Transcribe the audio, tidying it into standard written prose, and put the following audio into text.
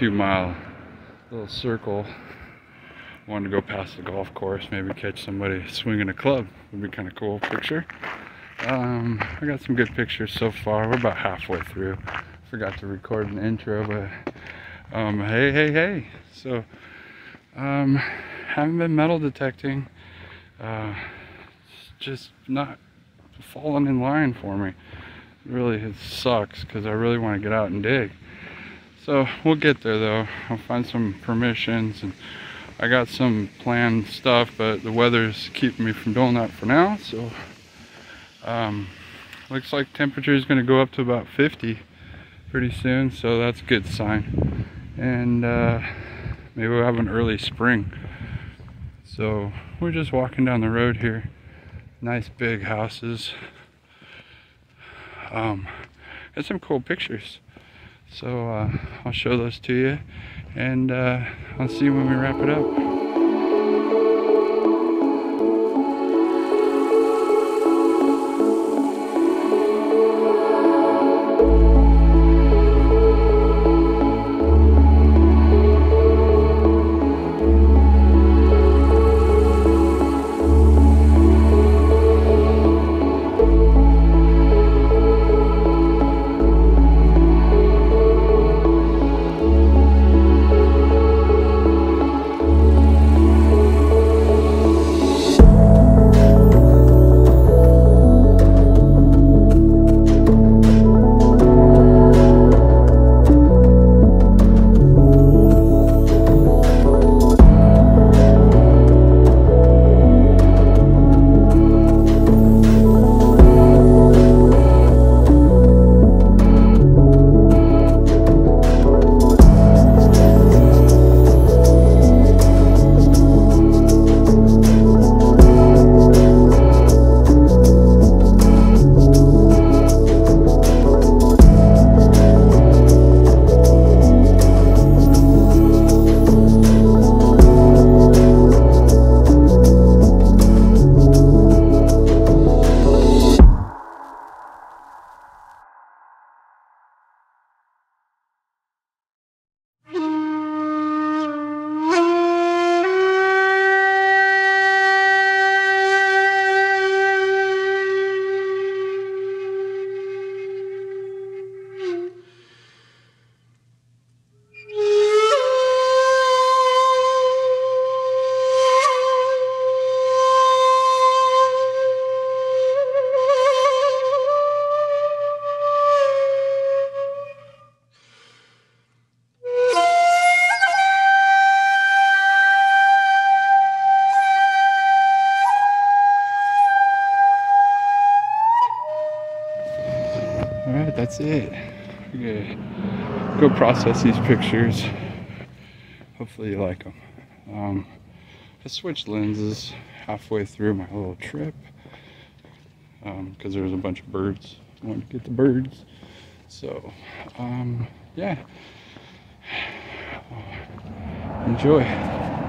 2 mile little circle. Wanted to go past the golf course, maybe catch somebody swinging a club. Would be kind of cool picture. I got some good pictures so far. We're about halfway through. Forgot to record an intro, but hey. So haven't been metal detecting. It's just not falling in line for me. Really, it sucks because I really want to get out and dig. So we'll get there though. I'll find some permissions, and I got some planned stuff, but the weather's keeping me from doing that for now. So looks like temperature is going to go up to about 50 pretty soon, so that's a good sign. And maybe we'll have an early spring. So we're just walking down the road here. Nice big houses. Got some cool pictures, so I'll show those to you, and I'll see you when we wrap it up. That's it. Good. Go process these pictures. Hopefully you like them. I switched lenses halfway through my little trip because there was a bunch of birds. I wanted to get the birds. So, yeah. Enjoy.